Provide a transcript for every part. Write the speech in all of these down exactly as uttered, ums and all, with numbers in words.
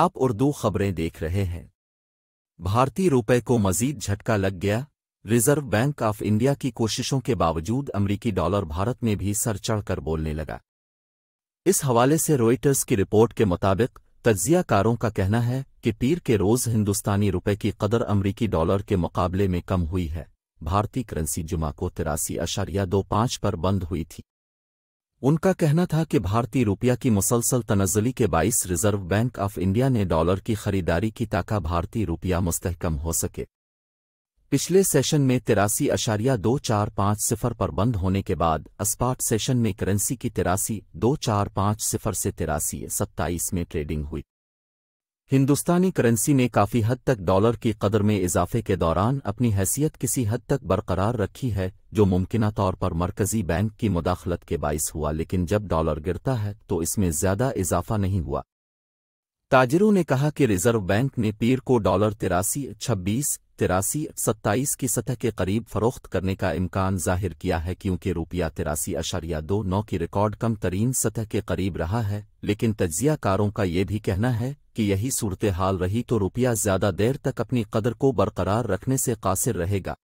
आप उर्दू खबरें देख रहे हैं। भारतीय रुपये को मजीद झटका लग गया। रिजर्व बैंक ऑफ इंडिया की कोशिशों के बावजूद अमेरिकी डॉलर भारत में भी सर चढ़कर बोलने लगा। इस हवाले से रॉयटर्स की रिपोर्ट के मुताबिक तज्जियाकारों का कहना है कि पीर के रोज हिंदुस्तानी रुपये की कदर अमेरिकी डॉलर के मुकाबले में कम हुई है। भारतीय करेंसी जुमा को तिरासी अशारिया दो पाँच पर बंद हुई थी। उनका कहना था कि भारतीय रुपया की मुसलसल तनज़्ज़ुली के बाईस रिजर्व बैंक ऑफ इंडिया ने डॉलर की खरीदारी की ताका भारतीय रुपया मुस्तहकम हो सके। पिछले सेशन में तिरासी अशारिया दो चार पाँच सिफर पर बंद होने के बाद स्पॉट सेशन में करेंसी की तिरासी दो चार पाँच सिफर से तिरासी सत्ताईस में ट्रेडिंग हुई। हिंदुस्तानी करेंसी ने काफ़ी हद तक डॉलर की कदर में इजाफे के दौरान अपनी हैसियत किसी हद तक बरकरार रखी है, जो मुमकिना तौर पर मरकज़ी बैंक की मुदाखलत के बाइस हुआ, लेकिन जब डॉलर गिरता है तो इसमें ज़्यादा इजाफा नहीं हुआ। ताजिरों ने कहा कि रिजर्व बैंक ने पीर को डॉलर तिरासी छब्बीस तिरासी सत्ताईस की सतह के करीब फरोख्त करने का इम्कान जाहिर किया है, क्योंकि रुपया तिरासी अशारिया दो नौ की रिकॉर्ड कम तरीन सतह के करीब रहा है। लेकिन तज्जियाकारों का ये भी कहना है कि यही सूरत हाल रही तो रुपया ज़्यादा देर तक अपनी कदर को बरकरार रखने से कासिर रहेगा।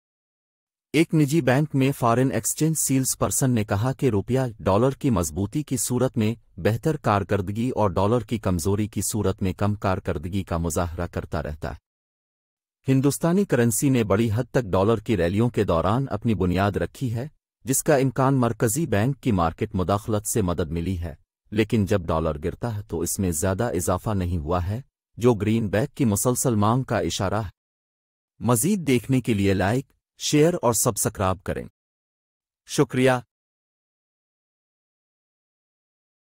एक निजी बैंक में फॉरेन एक्सचेंज सील्स पर्सन ने कहा कि रुपया डॉलर की मजबूती की सूरत में बेहतर कारकर्दगी और डॉलर की कमजोरी की सूरत में कम कारकर्दगी का मुजाहरा करता रहता है। हिंदुस्तानी करेंसी ने बड़ी हद तक डॉलर की रैलियों के दौरान अपनी बुनियाद रखी है, जिसका इम्कान मरकज़ी बैंक की मार्केट मुदाखलत से मदद मिली है, लेकिन जब डॉलर गिरता है तो इसमें ज़्यादा इजाफा नहीं हुआ है, जो ग्रीन बैक की मुसलसल मांग का इशारा है। मज़ीद देखने के लिए लाइक, शेयर और सब्सक्राइब करें। शुक्रिया।